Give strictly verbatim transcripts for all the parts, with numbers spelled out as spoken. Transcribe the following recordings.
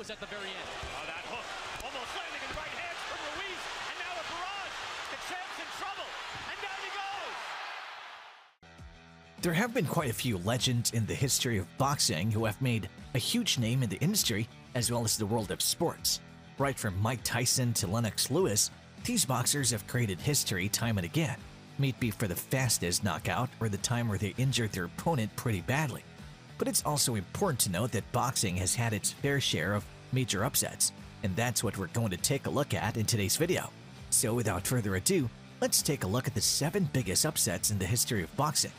was at the very end. Oh, that hook. Almost landing in right hands from Ruiz. And now a barrage. The champ's in trouble. And down he goes. There have been quite a few legends in the history of boxing who have made a huge name in the industry as well as the world of sports. Right from Mike Tyson to Lennox Lewis, these boxers have created history time and again, may it be for the fastest knockout or the time where they injured their opponent pretty badly. But it's also important to note that boxing has had its fair share of major upsets, and that's what we're going to take a look at in today's video. So without further ado, let's take a look at the seven biggest upsets in the history of boxing.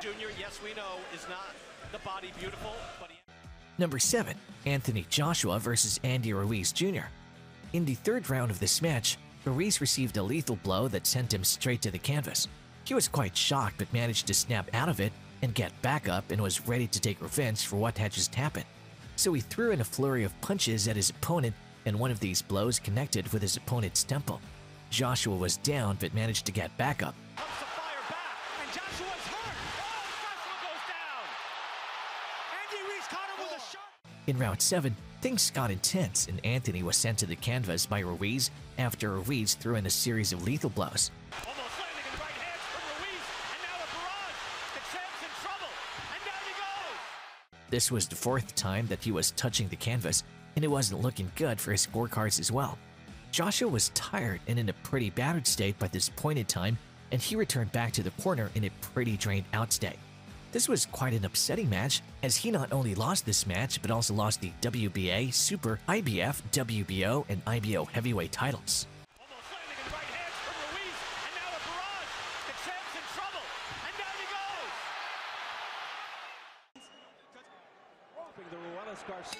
Junior, yes, we know, is not the body beautiful, but he... Number seven. Anthony Joshua versus Andy Ruiz Junior In the third round of this match, Ruiz received a lethal blow that sent him straight to the canvas. He was quite shocked but managed to snap out of it and get back up and was ready to take revenge for what had just happened. So he threw in a flurry of punches at his opponent, and one of these blows connected with his opponent's temple. Joshua was down but managed to get back up. In round seven, things got intense and Anthony was sent to the canvas by Ruiz after Ruiz threw in a series of lethal blows. Almost landing in right hands from Ruiz, and now a barrage. The champ's in trouble, and down he goes. This was the fourth time that he was touching the canvas, and it wasn't looking good for his scorecards as well. Joshua was tired and in a pretty battered state by this point in time, and he returned back to the corner in a pretty drained out state. This was quite an upsetting match, as he not only lost this match, but also lost the W B A, Super, I B F, W B O, and I B O heavyweight titles. Almost landing in right hands from Ruiz, and now a barrage. The champ's in trouble, and down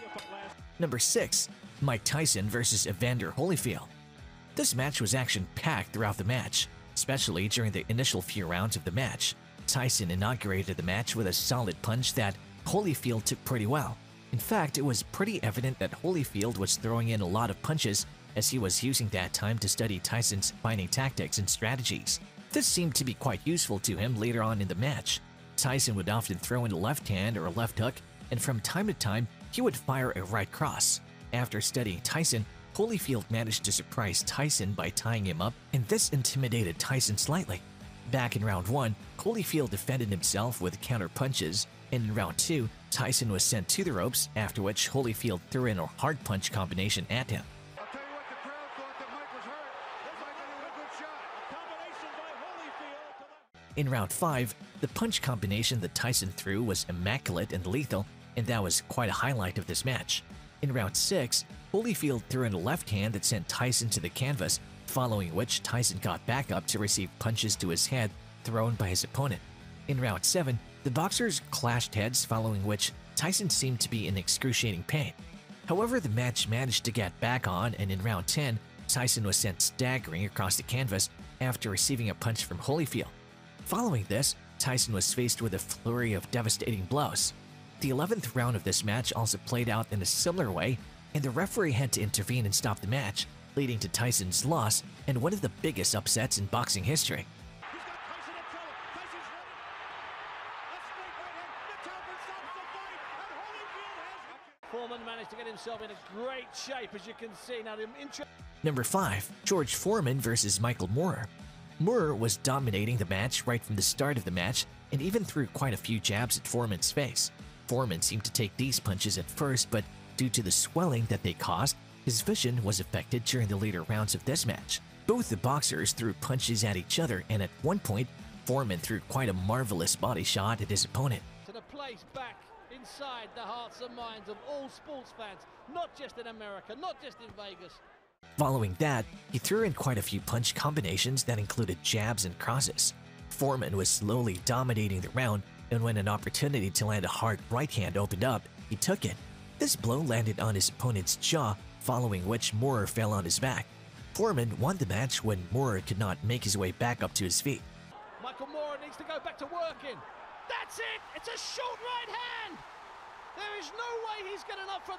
he goes. Number six. Mike Tyson versus Evander Holyfield. This match was action-packed throughout the match, especially during the initial few rounds of the match. Tyson inaugurated the match with a solid punch that Holyfield took pretty well. In fact, it was pretty evident that Holyfield was throwing in a lot of punches, as he was using that time to study Tyson's fighting tactics and strategies. This seemed to be quite useful to him later on in the match. Tyson would often throw in a left hand or a left hook, and from time to time, he would fire a right cross. After studying Tyson, Holyfield managed to surprise Tyson by tying him up, and this intimidated Tyson slightly. Back in round one, Holyfield defended himself with counter punches, and in round two, Tyson was sent to the ropes, after which Holyfield threw in a hard punch combination at him. I'll tell you what, the crowd thought that Mike was hurt. This might be a good shot. A combination by Holyfield. In round five, the punch combination that Tyson threw was immaculate and lethal, and that was quite a highlight of this match. In round six, Holyfield threw in a left hand that sent Tyson to the canvas, following which Tyson got back up to receive punches to his head thrown by his opponent. In round seven, the boxers clashed heads, following which Tyson seemed to be in excruciating pain. However, the match managed to get back on, and in round ten, Tyson was sent staggering across the canvas after receiving a punch from Holyfield. Following this, Tyson was faced with a flurry of devastating blows. The eleventh round of this match also played out in a similar way, and the referee had to intervene and stop the match, leading to Tyson's loss and one of the biggest upsets in boxing history. Foreman managed to get himself in a great shape, as you can see. Now, number five, George Foreman versus Michael Moore. Moore was dominating the match right from the start of the match and even threw quite a few jabs at Foreman's face. Foreman seemed to take these punches at first, but due to the swelling that they caused, his vision was affected during the later rounds of this match. Both the boxers threw punches at each other, and at one point, Foreman threw quite a marvelous body shot at his opponent. To the place back inside the hearts and minds of all sports fans, not just in America, not just in Vegas. Following that, he threw in quite a few punch combinations that included jabs and crosses. Foreman was slowly dominating the round, and when an opportunity to land a hard right hand opened up, he took it. This blow landed on his opponent's jaw, following which Moore fell on his back. Foreman won the match when Moore could not make his way back up to his feet. Michael Moore needs to go back to working. That's it! It's a short right hand! There is no way he's getting up from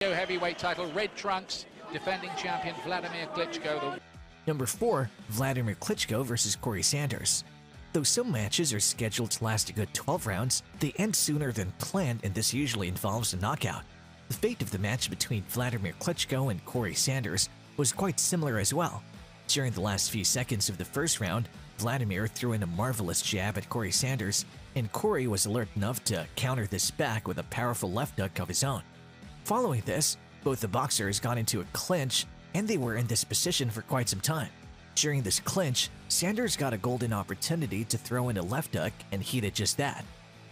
that! Heavyweight title, red trunks, defending champion Vladimir Klitschko. Number four. Vladimir Klitschko versus Corrie Sanders. Though some matches are scheduled to last a good twelve rounds, they end sooner than planned, and this usually involves a knockout. The fate of the match between Vladimir Klitschko and Corrie Sanders was quite similar as well. During the last few seconds of the first round, Vladimir threw in a marvelous jab at Corrie Sanders, and Corrie was alert enough to counter this back with a powerful left hook of his own. Following this, both the boxers got into a clinch, and they were in this position for quite some time. During this clinch, Sanders got a golden opportunity to throw in a left hook, and he did just that.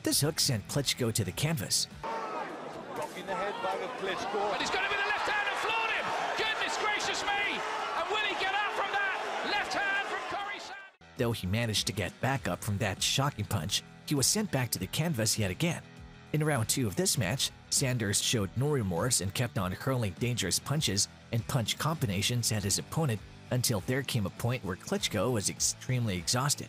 This hook sent Klitschko to the canvas. Rocking the head by the Klitschko. And he's got him in the left hand and floored him! Goodness gracious me! And will he get up from that? Left hand from Corrie Sanders! Though he managed to get back up from that shocking punch, he was sent back to the canvas yet again. In round two of this match, Sanders showed no remorse and kept on hurling dangerous punches and punch combinations at his opponent, until there came a point where Klitschko was extremely exhausted.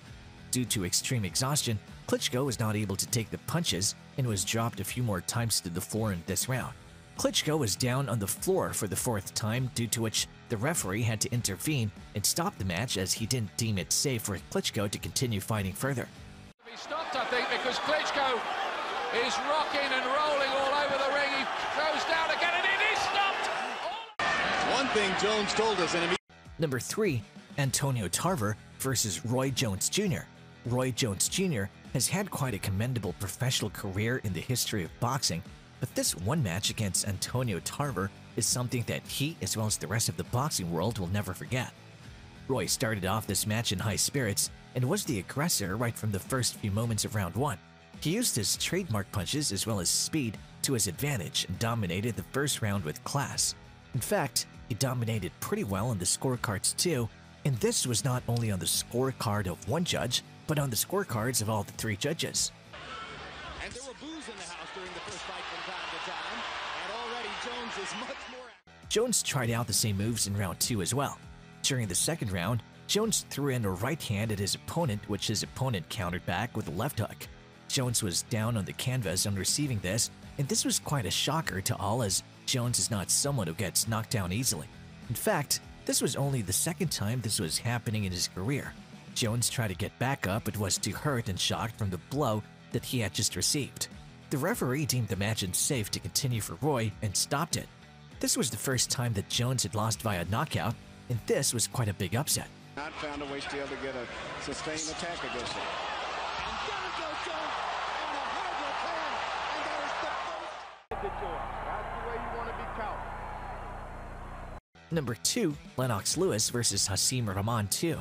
Due to extreme exhaustion, Klitschko was not able to take the punches and was dropped a few more times to the floor in this round. Klitschko was down on the floor for the fourth time, due to which the referee had to intervene and stop the match, as he didn't deem it safe for Klitschko to continue fighting further. He stopped, I think, because Klitschko is rocking and rolling all over the ring. He goes down again and it is stopped! One thing Jones told us in a meeting. Number three. Antonio Tarver versus Roy Jones Junior Roy Jones Junior has had quite a commendable professional career in the history of boxing, but this one match against Antonio Tarver is something that he, as well as the rest of the boxing world, will never forget. Roy started off this match in high spirits and was the aggressor right from the first few moments of round one. He used his trademark punches as well as speed to his advantage and dominated the first round with class. In fact, he dominated pretty well on the scorecards too, and this was not only on the scorecard of one judge, but on the scorecards of all the three judges. And there were boos in the house during the first fight from time to time, and already Jones is much more... Jones tried out the same moves in round two as well. During the second round, Jones threw in a right hand at his opponent, which his opponent countered back with a left hook. Jones was down on the canvas on receiving this, and this was quite a shocker to all, as Jones is not someone who gets knocked down easily. In fact, this was only the second time this was happening in his career. Jones tried to get back up but was too hurt and shocked from the blow that he had just received. The referee deemed the match unsafe to continue for Roy and stopped it. This was the first time that Jones had lost via knockout, and this was quite a big upset. Not found a way to be able to get a sustained attack against him. Number two. Lennox Lewis versus Hasim Rahman two.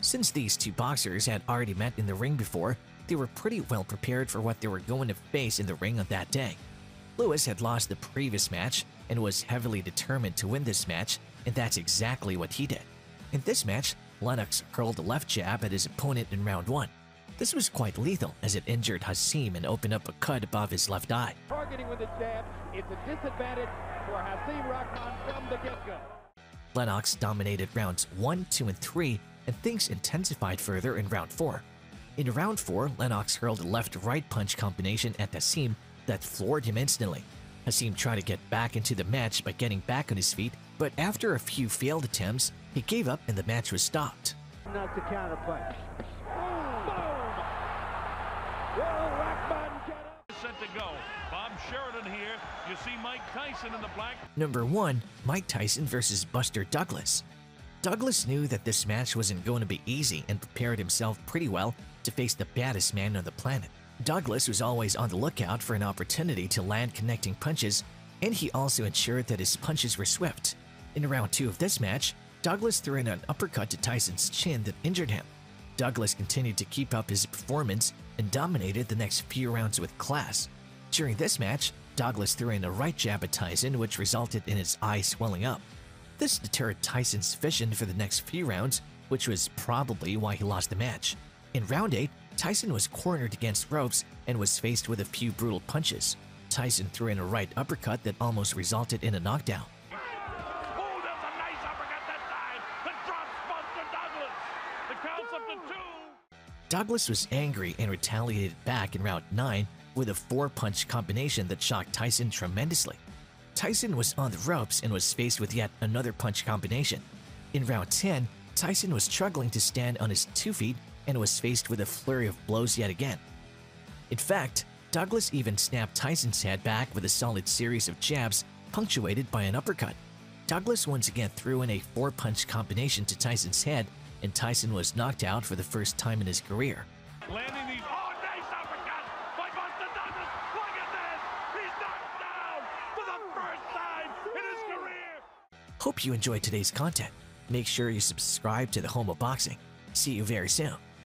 Since these two boxers had already met in the ring before, they were pretty well prepared for what they were going to face in the ring on that day. Lewis had lost the previous match and was heavily determined to win this match, and that's exactly what he did. In this match, Lennox hurled a left jab at his opponent in round one. This was quite lethal, as it injured Hasim and opened up a cut above his left eye. Targeting with a jab, it's a disadvantage for Hasim Rahman from the get-go. Lennox dominated rounds one, two, and three, and things intensified further in round four. In round four, Lennox hurled a left-right punch combination at Hasim that floored him instantly. Hasim tried to get back into the match by getting back on his feet, but after a few failed attempts, he gave up and the match was stopped. Not the counterpunch. Set to go. Bob Sheridan here. You see Mike Tyson in the black. Number one. Mike Tyson versus Buster Douglas. Douglas knew that this match wasn't going to be easy and prepared himself pretty well to face the baddest man on the planet. Douglas was always on the lookout for an opportunity to land connecting punches, and he also ensured that his punches were swift. In round two of this match, Douglas threw in an uppercut to Tyson's chin that injured him. Douglas continued to keep up his performance and dominated the next few rounds with class. During this match, Douglas threw in a right jab at Tyson, which resulted in his eye swelling up. This deterred Tyson's vision for the next few rounds, which was probably why he lost the match. In round eight, Tyson was cornered against ropes and was faced with a few brutal punches. Tyson threw in a right uppercut that almost resulted in a knockdown. Douglas was angry and retaliated back in round nine with a four-punch combination that shocked Tyson tremendously. Tyson was on the ropes and was faced with yet another punch combination. In round ten, Tyson was struggling to stand on his two feet and was faced with a flurry of blows yet again. In fact, Douglas even snapped Tyson's head back with a solid series of jabs punctuated by an uppercut. Douglas once again threw in a four-punch combination to Tyson's head, and Tyson was knocked out for the first time in his career. Landing these oh, nice uppercuts by Buster Douglas. Look at this! He's knocked down for the first time in his career! Hope you enjoyed today's content. Make sure you subscribe to the Home of Boxing. See you very soon.